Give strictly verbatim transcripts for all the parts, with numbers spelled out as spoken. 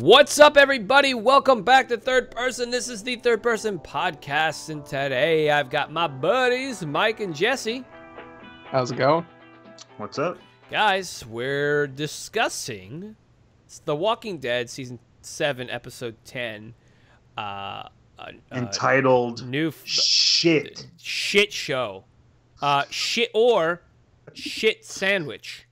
What's up, everybody? Welcome back to Third Person. This is the Third Person podcast, and today I've got my buddies Mike and Jesse. How's it going? What's up, guys? We're discussing The Walking Dead season seven, episode ten, uh, uh entitled "New Shit Shit Show," uh, shit or shit sandwich.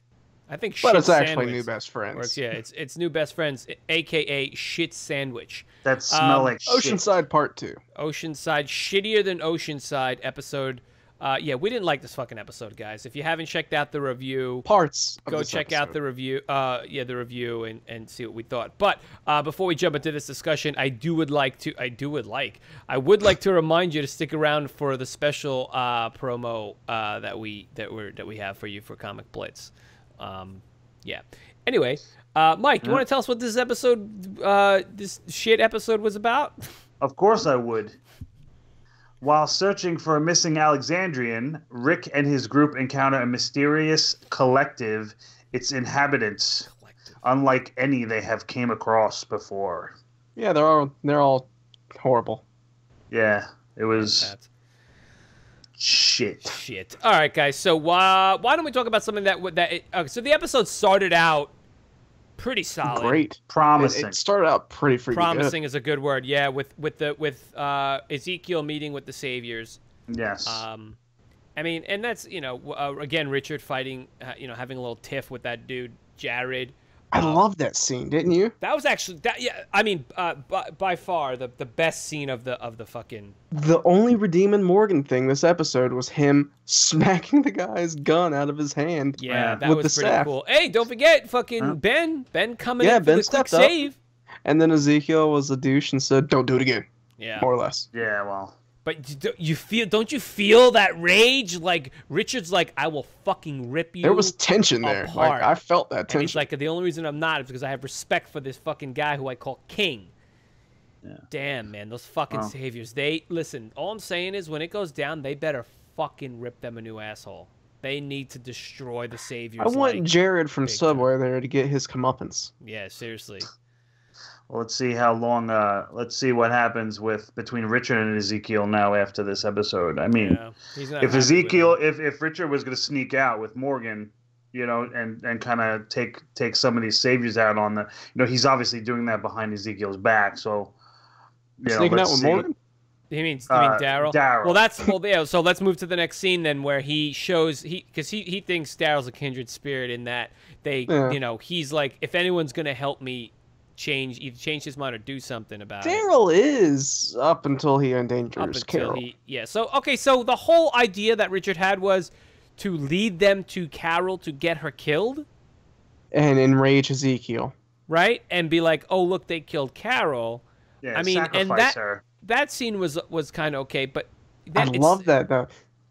I think shit but it's sandwich actually New Best Friends. Works. Yeah, it's it's New Best Friends, aka Shit Sandwich. That smell um, like shit. Oceanside Part Two. Oceanside, shittier than Oceanside episode. Uh, yeah, we didn't like this fucking episode, guys. If you haven't checked out the review, parts go check episode. out the review. Uh, yeah, the review and and see what we thought. But uh, before we jump into this discussion, I do would like to. I do would like. I would like to remind you to stick around for the special uh, promo uh, that we that we that we have for you for Comic Blitz. Um, yeah. Anyway, uh, Mike, you mm. want to tell us what this episode, uh, this shit episode was about? Of course I would. While searching for a missing Alexandrian, Rick and his group encounter a mysterious collective, its inhabitants, collective. unlike any they have came across before. Yeah, they're all, they're all horrible. Yeah, it was... That's Shit. Shit. All right, guys. So uh, why don't we talk about something that that? It, okay, so the episode started out pretty solid. Great, promising. It, it started out pretty freaking promising good. is a good word. Yeah, with with the with uh, Ezekiel meeting with the saviors. Yes. Um, I mean, and that's you know uh, again Richard fighting, uh, you know, having a little tiff with that dude Jared. I um, love that scene, didn't you? That was actually that. Yeah, I mean, uh, by, by far the the best scene of the of the fucking. The only redeeming Morgan thing this episode was him smacking the guy's gun out of his hand. Yeah, that with was the pretty staff. cool. Hey, don't forget, fucking huh? Ben, Ben coming yeah, in Ben for the quick save. And then Ezekiel was a douche and said, "Don't do it again." Yeah, more or less. Yeah, well. But you feel, don't you feel that rage? Like Richard's like, I will fucking rip you. There was tension apart. there. Like, I felt that tension. And he's like, the only reason I'm not is because I have respect for this fucking guy who I call King. Yeah. Damn, man, those fucking oh. saviors. They listen. All I'm saying is, when it goes down, they better fucking rip them a new asshole. They need to destroy the saviors. I want like Jared from Subway there to get his comeuppance. Yeah, seriously. Well, let's see how long. Uh, let's see what happens with between Richard and Ezekiel now after this episode. I mean, yeah, he's not if Ezekiel, if if Richard was going to sneak out with Morgan, you know, and and kind of take take some of these saviors out on the, you know, he's obviously doing that behind Ezekiel's back. So, you know, sneaking out with see. Morgan. He means, uh, mean Daryl. Daryl. Well, that's well. Yeah, so let's move to the next scene then, where he shows he because he he thinks Daryl's a kindred spirit in that they, yeah. you know, he's like, if anyone's going to help me. Change either change his mind or do something about it. Daryl is up until he endangers up until Carol. He, yeah. So okay. So the whole idea that Richard had was to lead them to Carol to get her killed, and enrage Ezekiel, right? And be like, "Oh, look, they killed Carol." Yeah. I mean, and that her. that scene was was kind of okay, but that, I love that though.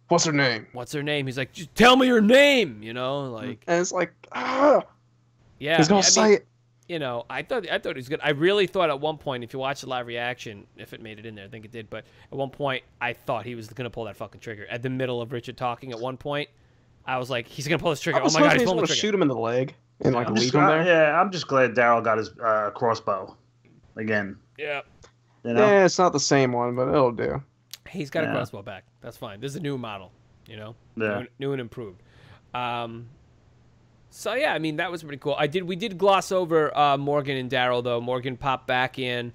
What's her name? What's her name? He's like, "Just tell me your name," you know, like. And it's like, ah. Yeah. He's gonna say mean, it. You know, I thought I thought it was good. I really thought at one point, if you watch the live reaction, if it made it in there, I think it did. But at one point, I thought he was gonna pull that fucking trigger. At the middle of Richard talking, at one point, I was like, "He's gonna pull this trigger." Oh my god, he's gonna shoot him in the leg and like leave him there. Yeah, I'm just glad Daryl got his uh, crossbow again. Yeah. You know? Yeah, it's not the same one, but it'll do. He's got yeah. a crossbow back. That's fine. This is a new model. You know, yeah. new, new and improved. Um. So yeah, I mean that was pretty cool. I did we did gloss over uh, Morgan and Daryl though. Morgan popped back in,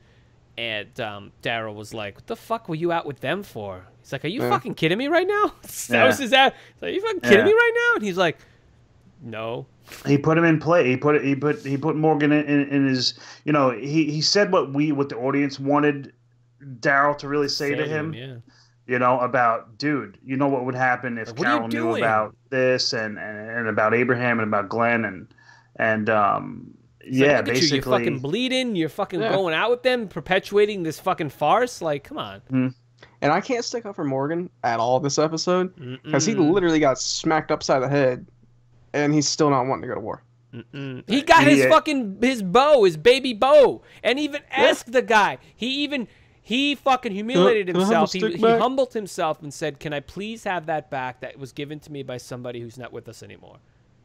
and um, Daryl was like, "What the fuck were you out with them for?" He's like, "Are you yeah. fucking kidding me right now?" that yeah. was his ad. He's like, "Are you fucking kidding yeah. me right now?" And he's like, "No." He put him in play. He put he put he put Morgan in, in, in his. You know, he he said what we what the audience wanted Daryl to really say Same, to him. Yeah. You know, about, dude, you know what would happen if Carol knew about this and, and, and about Abraham and about Glenn and, and um, so yeah, look at basically. You. You're fucking bleeding. You're fucking yeah. going out with them, perpetuating this fucking farce. Like, come on. Mm. And I can't stick up for Morgan at all this episode because mm -mm. he literally got smacked upside the head and he's still not wanting to go to war. Mm -mm. He got he, his fucking, his bow, his baby bow, and even yeah. asked the guy. He even... He fucking humiliated uh, himself. He, he humbled himself and said, "Can I please have that back that was given to me by somebody who's not with us anymore?"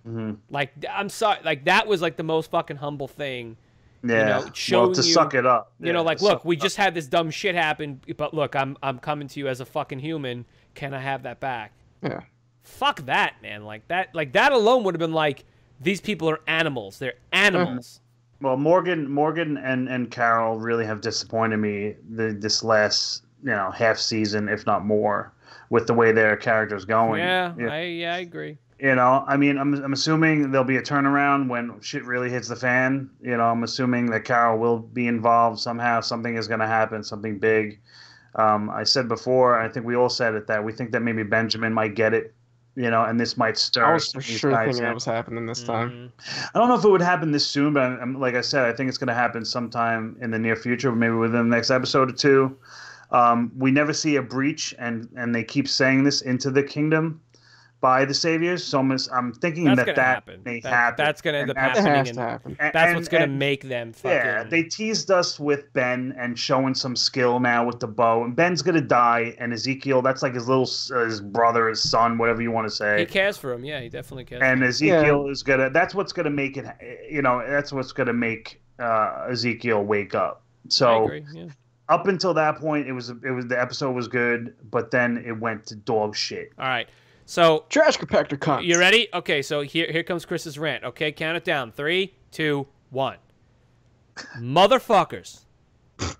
Mm-hmm. Like, I'm sorry. Like, that was like the most fucking humble thing Yeah, you know, showing well, to you, suck it up. You yeah, know, like, look, we just had this dumb shit happen, but look, I'm I'm coming to you as a fucking human. Can I have that back? Yeah. Fuck that, man. Like that, like that alone would have been like, these people are animals. They're animals. Mm-hmm. Well, Morgan, Morgan, and and Carol really have disappointed me the, this last you know half season, if not more, with the way their character's going. Yeah, yeah. I yeah I agree. You know, I mean, I'm I'm assuming there'll be a turnaround when shit really hits the fan. You know, I'm assuming that Carol will be involved somehow. Something is going to happen, something big. Um, I said before, I think we all said it, that we think that maybe Benjamin might get it. You know, and this might stir. I was for sure thinking that was happening this time. Mm-hmm. I don't know if it would happen this soon, but I'm, I'm, like I said, I think it's going to happen sometime in the near future, maybe within the next episode or two. Um, we never see a breach, and and they keep saying this, into the kingdom by the saviors. So I'm, I'm thinking that's that gonna that happen. may that, happen. That's going to end up happening. And, happen. and, that's and, what's going to make them fucking... Yeah, they teased us with Ben and showing some skill now with the bow. And Ben's going to die, and Ezekiel, that's like his little uh, his brother, his son, whatever you want to say. He cares for him. Yeah, he definitely cares. And Ezekiel yeah. is going to... That's what's going to make it... You know, that's what's going to make uh, Ezekiel wake up. So... I agree, yeah. Up until that point, it was it was the episode was good, but then it went to dog shit. All right. So trash compactor comes. You ready? Okay, so here here comes Chris's rant. Okay, count it down. Three, two, one. Motherfuckers.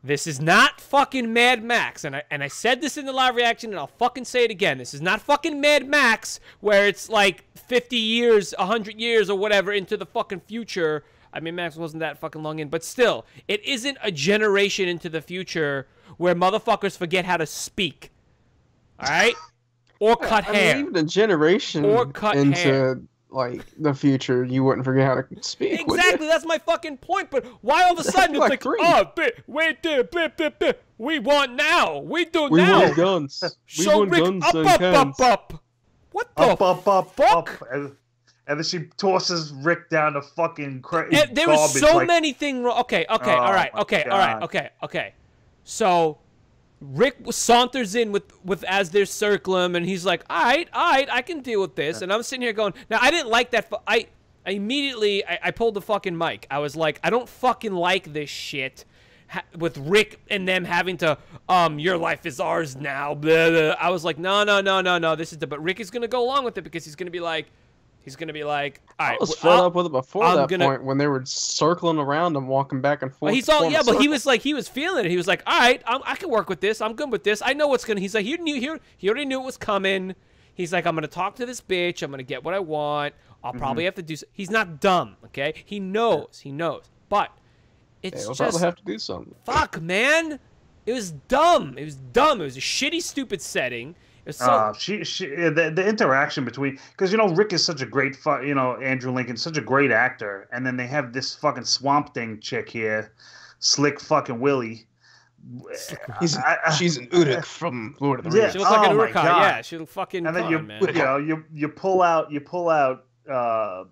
This is not fucking Mad Max. And I and I said this in the live reaction, and I'll fucking say it again. This is not fucking Mad Max, where it's like fifty years, a hundred years or whatever into the fucking future. I mean, Max wasn't that fucking long in, but still, it isn't a generation into the future where motherfuckers forget how to speak. Alright? Or cut I hair. Mean, even a generation or cut into hair. Like the future, you wouldn't forget how to speak. Exactly, that's my fucking point. But why all of a sudden it's like, like oh, bit, wait, there, bit, bit, bit. We want now. We do we now. We want guns. So we want Rick, guns. Up, so up, up, up, up. What the up, up, up, fuck? Up. And, and then she tosses Rick down the fucking cra- and there was so like... many things wrong. Okay, okay, oh, all right, okay, God. all right, okay, okay. So. Rick saunters in with, with as their circlum, and he's like, all right, all right, I can deal with this. And I'm sitting here going, now, I didn't like that. I, I immediately, I, I pulled the fucking mic. I was like, I don't fucking like this shit ha with Rick and them having to, um, your life is ours now. Blah, blah. I was like, no, no, no, no, no. This is the, but Rick is going to go along with it because he's going to be like, he's going to be like, all right, I was fed I'll, up with it before I'm that gonna, point when they were circling around and walking back and forth. He's all, yeah, but he was like, he was feeling it. He was like, all right, I'm, I can work with this. I'm good with this. I know what's going to, he's like, he knew, he, he already knew it was coming. He's like, I'm going to talk to this bitch. I'm going to get what I want. I'll mm-hmm. probably have to do, so. He's not dumb, okay? He knows, he knows, but it's yeah, just. He'll probably have to do something. Fuck, man. It was dumb. It was dumb. It was a shitty, stupid setting. So, uh, she, she, the, the interaction between, because you know Rick is such a great, fu you know Andrew Lincoln, such a great actor, and then they have this fucking Swamp Thing chick here, Slick fucking Willie. He's, I, I, she's an Uruk from Lord of the Rings. Yeah, she looks oh like an Uruk. Yeah, she fucking. And then gone, you, man. you know, you you pull out, you pull out. Uh,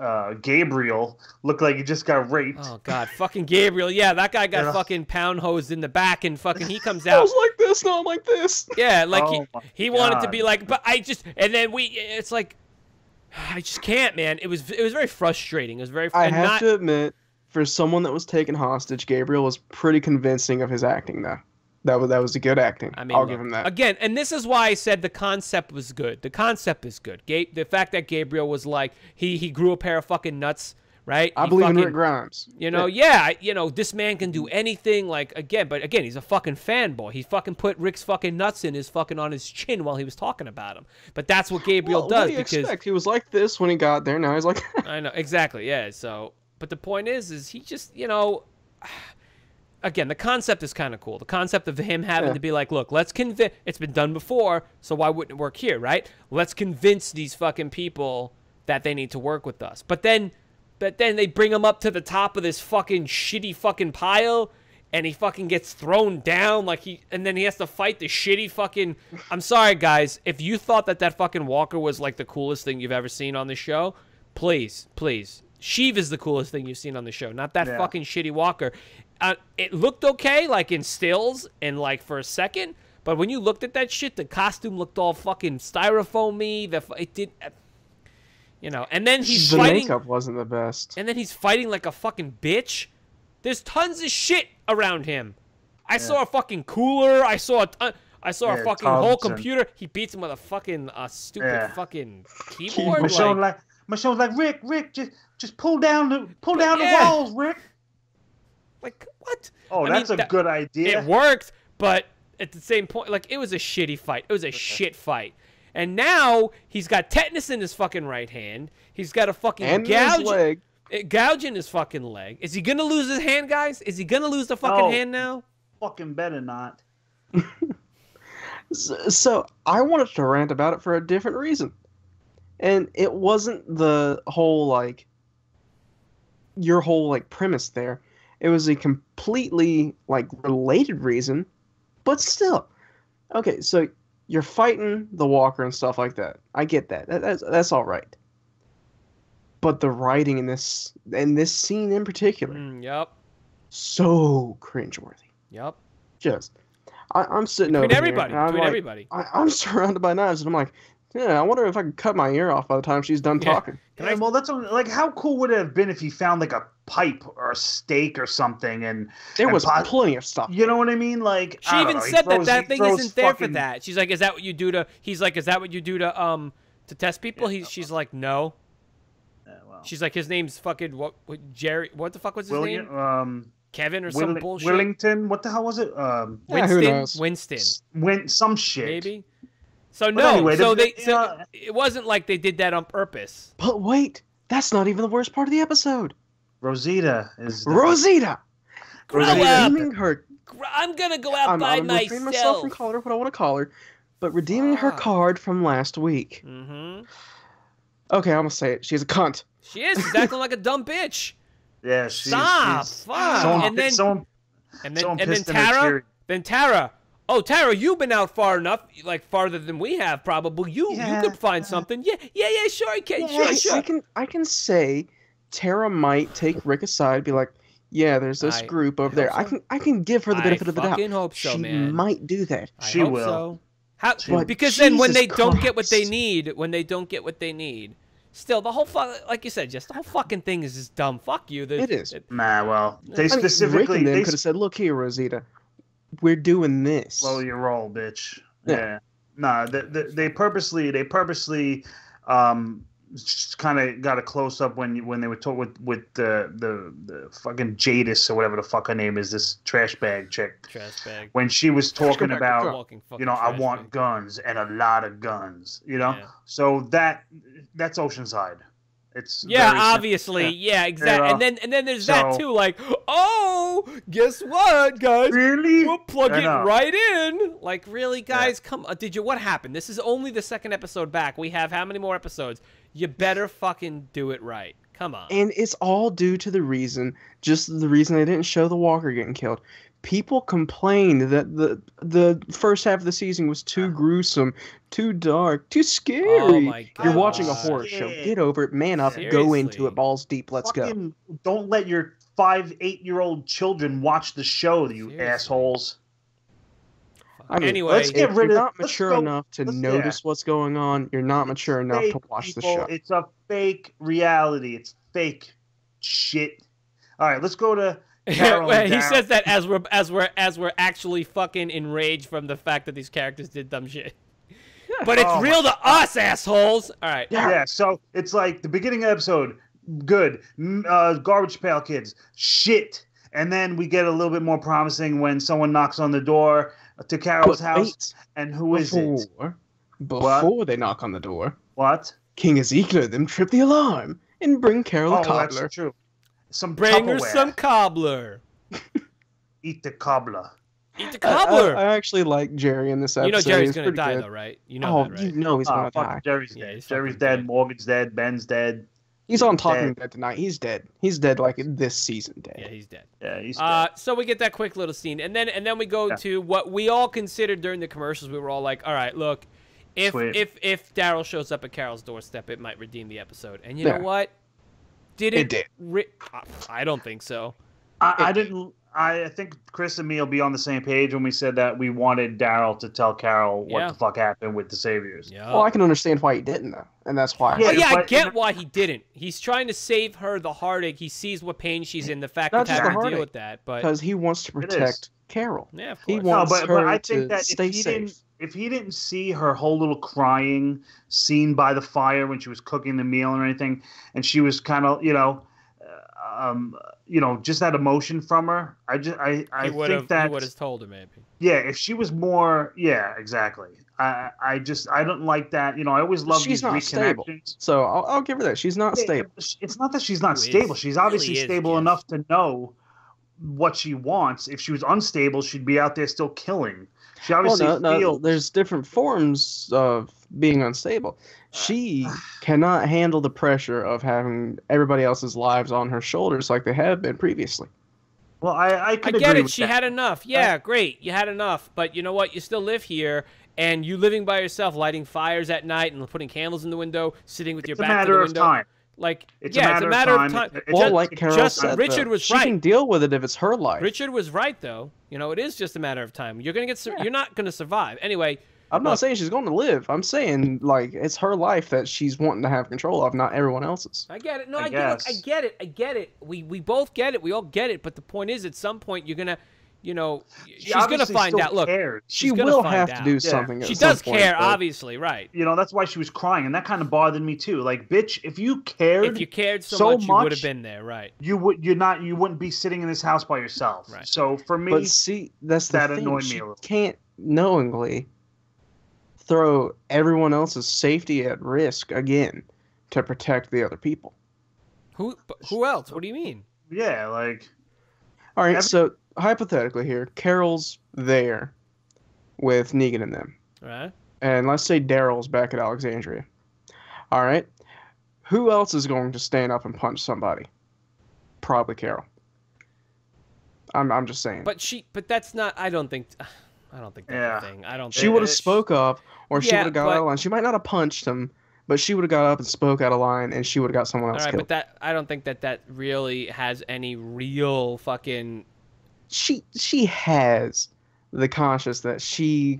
Uh, Gabriel looked like he just got raped. Oh God, fucking Gabriel! Yeah, that guy got yeah. fucking pound hosed in the back, and fucking he comes out. I was like this, no, I'm like this. Yeah, like oh he, he wanted to be like, but I just, and then we, it's like, I just can't, man. It was, it was very frustrating. It was very. I have not, to admit, for someone that was taken hostage, Gabriel was pretty convincing of his acting, though. That was that was a good acting. I mean, I'll look, give him that. Again, and this is why I said the concept was good. The concept is good. Ga the fact that Gabriel was like he he grew a pair of fucking nuts, right? I he believe fucking, in Rick Grimes. You know, yeah. yeah, you know, this man can do anything. Like again, but again, he's a fucking fanboy. He fucking put Rick's fucking nuts in his fucking on his chin while he was talking about him. But that's what Gabriel well, does what do you because expect? He was like this when he got there. Now he's like I know exactly. Yeah. So, but the point is, is he just you know. Again, the concept is kind of cool. The concept of him having yeah. to be like, look, let's convince... It's been done before, so why wouldn't it work here, right? Let's convince these fucking people that they need to work with us. But then but then they bring him up to the top of this fucking shitty fucking pile, and he fucking gets thrown down like he... And then he has to fight the shitty fucking... I'm sorry, guys. If you thought that that fucking walker was like the coolest thing you've ever seen on this show, please, please. Shiva is the coolest thing you've seen on the show, not that yeah. fucking shitty walker. Uh, it looked okay, like in stills and like for a second, but when you looked at that shit, the costume looked all fucking styrofoamy. The it did, uh, you know. And then he's the fighting, makeup wasn't the best. And then he's fighting like a fucking bitch. There's tons of shit around him. I yeah. saw a fucking cooler. I saw a ton, I saw yeah, a fucking whole computer. He beats him with a fucking uh, stupid yeah. fucking keyboard. Michonne like, like Michonne's like, Rick, Rick, just just pull down the pull down yeah. the walls, Rick. Like what? Oh, I that's mean, a that, good idea. It worked, but at the same point, like it was a shitty fight. It was a okay. shit fight. And now he's got tetanus in his fucking right hand. He's got a fucking and gouge, his leg. gouge in his fucking leg. Is he gonna lose his hand, guys? Is he gonna lose the fucking oh, hand now? Fucking better not. so, so I wanted to rant about it for a different reason, and it wasn't the whole like your whole like premise there. It was a completely like related reason, but still, okay. So. You're fighting the walker and stuff like that. I get that. that that's, that's all right. But the writing in this in this scene in particular, mm, yep, so cringeworthy. Yep. Just, I, I'm sitting Between over everybody. here. Between like, everybody. I, I'm surrounded by knives, and I'm like, yeah. I wonder if I could cut my ear off by the time she's done yeah. talking. Can I... Well, that's a, like, how cool would it have been if he found like a pipe or a stake or something, and there and was plenty of stuff. You know what I mean? Like she even know, said throws, that that thing isn't there fucking... for that. She's like, "Is that what you do to?" He's like, "Is that what you do to um to test people?" Yeah, he, no. she's like, "No." Yeah, well. She's like, "His name's fucking what? what Jerry? What the fuck was his William, name?" Um, Kevin or Will some bullshit. Willington? What the hell was it? Um, yeah, Winston. Who knows? Winston. Win some shit. Maybe. So but no, anyway, so they so uh, it wasn't like they did that on purpose. But wait, that's not even the worst part of the episode. Rosita is the Rosita. Grow up. Her, I'm gonna go out I'm, by I'm myself. I'm myself from calling her what I want to call her, but redeeming ah. her card from last week. Mm-hmm. Okay, I'm gonna say it. She's a cunt. She is. She's acting like a dumb bitch. Yeah, she's. Stop. She's, fuck. Someone, and then, someone, and then, and then Tara. Then Tara. Oh, Tara, you've been out far enough, like farther than we have, probably. You yeah. you could find something. Yeah, yeah, yeah. Sure, I can. Yeah, sure, sure. I can. I can say Tara might take Rick aside, be like, "Yeah, there's this I group over there. So. I can. I can give her the benefit I of the doubt. I hope so, she man. She might do that. I she hope will. So. How, she, because then, Jesus when they Christ. don't get what they need, when they don't get what they need, still the whole fuck, like you said, just the whole fucking thing is just dumb. Fuck you. The, it is. It, nah, well, they I specifically mean, they could have said, "Look here, Rosita. We're doing this. Slow your roll, bitch." Yeah. yeah. Nah, they, they, they purposely, they purposely, um, kind of got a close up when you, when they were talking with with the, the the fucking Jadis or whatever the fuck her name is, this trash bag chick. Trash bag. When she was talking about, you know, I want bag. guns and a lot of guns, you know. Yeah. So that that's Oceanside. It's yeah, obviously, yeah, yeah exactly. And then and then there's so, that too, like, oh, guess what, guys? Really? We'll plug it right in. Like, really, guys? Yeah. Come, uh, did you? What happened? This is only the second episode back. We have how many more episodes? You better fucking do it right. Come on. And it's all due to the reason, just the reason they didn't show the walker getting killed. People complained that the the first half of the season was too gruesome, too dark, too scary. Oh my God. You're watching a horror show. Get over it. Man up. Seriously. Go into it. Balls deep. Let's fucking go. Don't let your five, eight-year-old children watch the show, you Seriously. assholes. I mean, anyway, let's get rid of, you're not mature go, enough to notice yeah. what's going on, you're not mature it's enough fake, to watch people. the show. It's a fake reality. It's fake shit. All right, let's go to... Well, he says that as we're as we're as we're actually fucking enraged from the fact that these characters did dumb shit, but it's oh real to us, assholes. All right. Yeah. yeah. So it's like the beginning of the episode, good, uh, garbage pail kids, shit, and then we get a little bit more promising when someone knocks on the door to Carol's but house, and who before, is it? Before what? they knock on the door, what? King Ezekiel them trip the alarm and bring Carol oh, a cobbler. Well, that's true. Some Bring her some cobbler. Eat the cobbler. Eat the cobbler. I, I, I actually like Jerry in this episode. You know Jerry's he's gonna die good. though, right? You know oh, that, right? You know he's oh, gonna die. Jerry's yeah, dead. He's Jerry's dead. dead. Morgan's dead. Ben's dead. He's, he's on Talking Dead tonight. He's dead. He's dead like this season dead. Yeah, he's dead. Yeah, he's dead. Uh, so we get that quick little scene, and then and then we go yeah. to what we all considered during the commercials. We were all like, all right, look, if Sweet. if if Daryl shows up at Carol's doorstep, it might redeem the episode. And you yeah. know what? Did it, it did. I don't think so. I, I didn't. I think Chris and me will be on the same page when we said that we wanted Daryl to tell Carol what yeah. the fuck happened with the Saviors. Yeah. Well, I can understand why he didn't, though, and that's why. Yeah, oh, yeah, I get why he didn't. He's trying to save her the heartache. He sees what pain she's in, the fact that having to deal with that. Because he wants to protect Carol. Yeah, of course. He wants no, but, her but I think to that stay if he safe. Didn't, if he didn't see her whole little crying scene by the fire when she was cooking the meal or anything, and she was kind of, you know... Um, you know, just that emotion from her. I just, I, I think that he would have told her maybe. Yeah, if she was more, yeah, exactly. I, I just, I don't like that. You know, I always love these reconnections. She's not stable. So I'll, I'll give her that. She's not yeah, stable. It's not that she's not she stable. Is. She's obviously really is, stable yes. enough to know what she wants. If she was unstable, she'd be out there still killing. She obviously well, no, feels. No, there's different forms of being unstable. She cannot handle the pressure of having everybody else's lives on her shoulders like they have been previously. Well, I I, could I get agree it. She that. Had enough. Yeah, right. Great. You had enough. But you know what? You still live here, and you living by yourself, lighting fires at night and putting candles in the window, sitting with it's your back to the window. It's a matter of time. Like, it's yeah, a it's a matter of time. Of time. Well, just, like Carol just, said, Richard though, was she right. She can deal with it if it's her life. Richard was right, though. You know, it is just a matter of time. You're gonna get. Yeah. You're not gonna survive anyway. I'm not saying she's going to live. I'm saying, like, it's her life that she's wanting to have control of, not everyone else's. I get it. No, I, I get it. I get it. I get it. We we both get it. We all get it. But the point is, at some point, you're going to, you know, she she's going to find out. Look, cares. She will have out. To do yeah. something at she some point. She does care, but, obviously, right. You know, that's why she was crying, and that kind of bothered me, too. Like, bitch, if you cared If you cared so, so much, much, you would have been there, right. You, would, you're not, you wouldn't be sitting in this house by yourself. Right. So, for me, but see, that's that the thing. Annoyed she me a little. Can't knowingly... throw everyone else's safety at risk again to protect the other people. Who who else? What do you mean? Yeah, like... All right, every... so hypothetically here, Carol's there with Negan and them. All right. And let's say Daryl's back at Alexandria. All right. Who else is going to stand up and punch somebody? Probably Carol. I'm I'm just saying. But she but that's not I don't think I don't think that's yeah. a thing. I don't. She would have spoke up, or yeah, she would have got but, out of line. She might not have punched him, but she would have got up and spoke out of line, and she would have got someone else all right, killed. But that I don't think that that really has any real fucking. She she has the conscience that she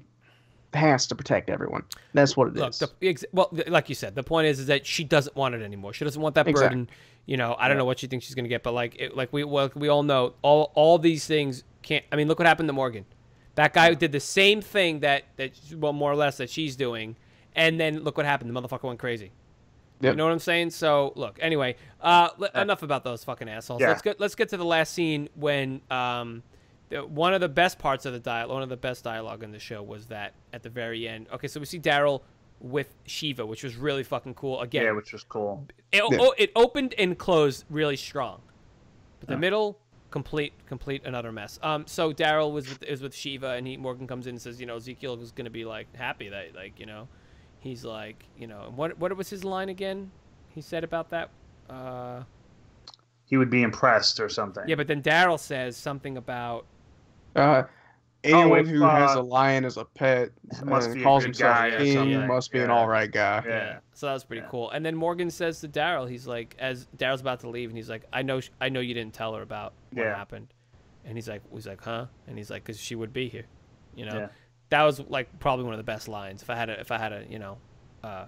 has to protect everyone. That's what it Look, is. The, well, like you said, the point is is that she doesn't want it anymore. She doesn't want that exactly. burden. You know, I don't yeah. know what she thinks she's gonna get, but like it, like we well, we all know all all these things can't. I mean, look what happened to Morgan. That guy did the same thing that, that, well, more or less that she's doing. And then look what happened. The motherfucker went crazy. Yep. You know what I'm saying? So, look, anyway, uh, enough about those fucking assholes. Yeah. Let's get, let's get to the last scene when um, the, one of the best parts of the dialogue, one of the best dialogue in the show was that at the very end. Okay, so we see Daryl with Shiva, which was really fucking cool. Again, yeah, which was cool. It, yeah. oh, it opened and closed really strong. But the yeah. middle... Complete, complete another mess. Um, so Daryl was with, is with Shiva, and he Morgan comes in and says, you know, Ezekiel was gonna be like happy that, like, you know, he's like, you know, and what what was his line again? He said about that, uh, he would be impressed or something. Yeah, but then Daryl says something about, uh, anyone oh, who uh, has a lion as a pet must and be calls a good himself guy a king yeah. must be yeah. an all right guy. Yeah. yeah. So that was pretty yeah. cool. And then Morgan says to Daryl, he's like, as Daryl's about to leave, and he's like, I know, I know you didn't tell her about what yeah. happened. And he's like, he's like, huh? And he's like, because she would be here, you know. Yeah. That was like probably one of the best lines. If I had a, if I had a, you know, uh,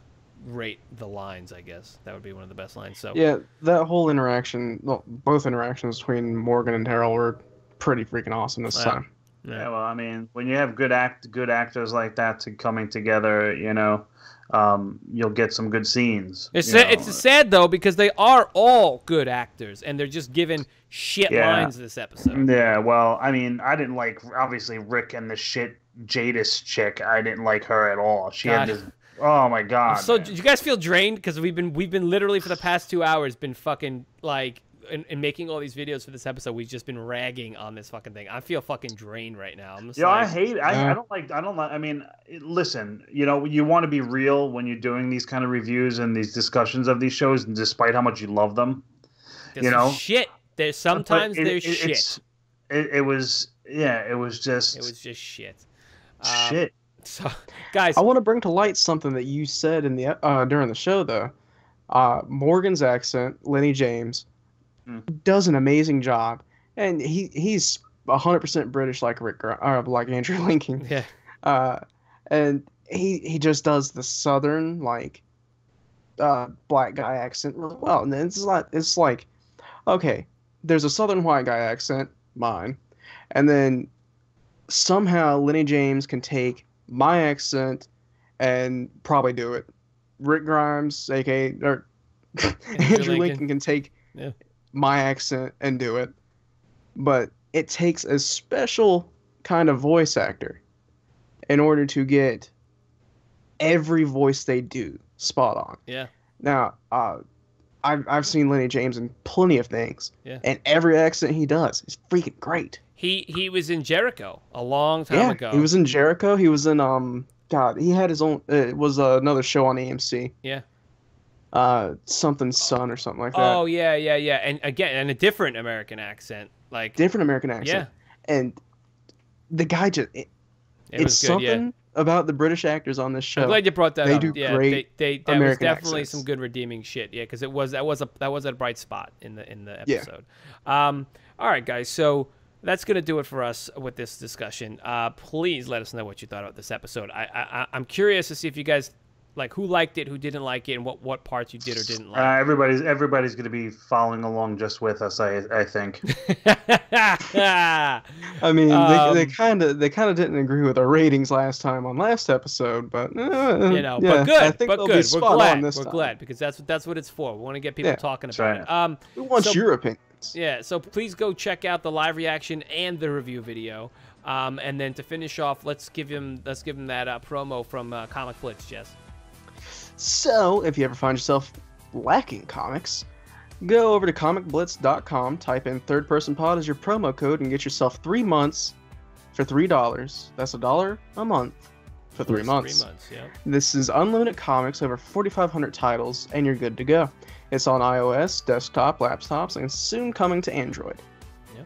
rate the lines, I guess that would be one of the best lines. So yeah, that whole interaction, well, both interactions between Morgan and Daryl were pretty freaking awesome this wow. time. Yeah, well, I mean, when you have good act, good actors like that to coming together, you know, um, you'll get some good scenes. It's sad, it's sad though because they are all good actors, and they're just given shit yeah. lines this episode. Yeah, well, I mean, I didn't like obviously Rick and the shit Jadis chick. I didn't like her at all. She God. had this. Oh my God. So man. Do you guys feel drained because we've been we've been literally for the past two hours been fucking like. And, and making all these videos for this episode, we've just been ragging on this fucking thing. I feel fucking drained right now. I'm just yeah, like, I hate. I, yeah. I don't like. I don't like. I mean, it, listen. You know, you want to be real when you're doing these kind of reviews and these discussions of these shows, and despite how much you love them, there's you know, shit. There's sometimes it, there's it, shit. It's, it, it was yeah. It was just. It was just shit. Um, shit. So, guys, I want to bring to light something that you said in the uh, during the show though. Uh, Morgan's accent, Lenny James. Does an amazing job, and he he's one hundred percent British, like Rick Grimes, or like Andrew Lincoln. Yeah. Uh, and he he just does the southern, like, uh, black guy accent really well. And then it's like, it's like, okay, there's a southern white guy accent, mine, and then somehow Lenny James can take my accent and probably do it. Rick Grimes, aka or Andrew, Andrew Lincoln, can take yeah. my accent and do it. But it takes a special kind of voice actor in order to get every voice they do spot on. Yeah. Now, uh, I've I've seen Lenny James in plenty of things. Yeah. And every accent he does is freaking great. He he was in Jericho a long time yeah, ago. He was in Jericho. He was in um God. He had his own. It was uh, another show on A M C. Yeah. Uh, something Sun or something like that. Oh yeah, yeah, yeah. And again, and a different American accent. Like different American accent. Yeah. And the guy just. It, it it's was good, something yeah. about the British actors on this show. I'm glad you brought that. They up. do yeah, great. They, they that American was definitely accents. some good redeeming shit. Yeah, because it was that was a that was a bright spot in the in the episode. Yeah. Um. All right, guys. So. That's going to do it for us with this discussion. Uh, please let us know what you thought about this episode. I, I, I'm curious to see if you guys, like, who liked it, who didn't like it, and what, what parts you did or didn't like. Uh, everybody's everybody's going to be following along just with us, I I think. I mean, um, they kind of they kind of didn't agree with our ratings last time on last episode, but uh, you know, yeah, but good, I think but good. We're glad. We're time. glad because that's that's what it's for. We want to get people yeah, talking about it. Um, we want so, your opinion. Yeah, so please go check out the live reaction and the review video, um, and then to finish off, let's give him let's give him that uh, promo from uh, Comic Blitz, Jess. So, if you ever find yourself lacking comics, go over to comic blitz dot com, type in Third Person Pod as your promo code, and get yourself three months for three dollars. That's a dollar a month for three That's months. Three months, yeah. This is unlimited comics, over forty-five hundred titles, and you're good to go. It's on iOS, desktop, laptops, and soon coming to Android. Yeah.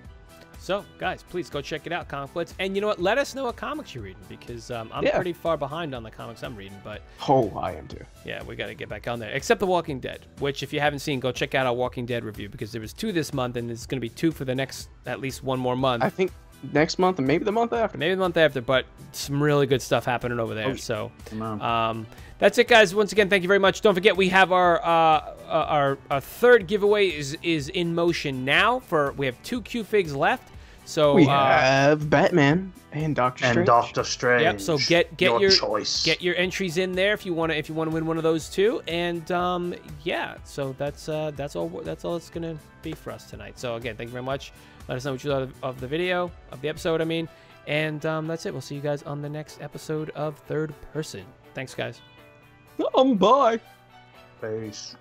So, guys, please go check it out, Comic Blitz. And you know what? Let us know what comics you're reading, because um, I'm yeah. pretty far behind on the comics I'm reading. But oh, I am too. Yeah, we got to get back on there. Except The Walking Dead, which if you haven't seen, go check out our Walking Dead review, because there was two this month, and there's going to be two for the next, at least one more month. I think next month and maybe the month after. Maybe the month after, but some really good stuff happening over there. Oh, so, um, that's it, guys. Once again, thank you very much. Don't forget, we have our... Uh, Uh, our, our third giveaway is is in motion now. For we have two Q Figs left, so we uh, have Batman and Doctor Strange. And Doctor Strange. Yep. So get get your, your choice. Get your entries in there if you want to if you want to win one of those two. And um, yeah, so that's uh, that's all that's all it's gonna be for us tonight. So again, thank you very much. Let us know what you thought of, of the video of the episode. I mean, and um, that's it. We'll see you guys on the next episode of Third Person. Thanks, guys. Um, bye. Peace.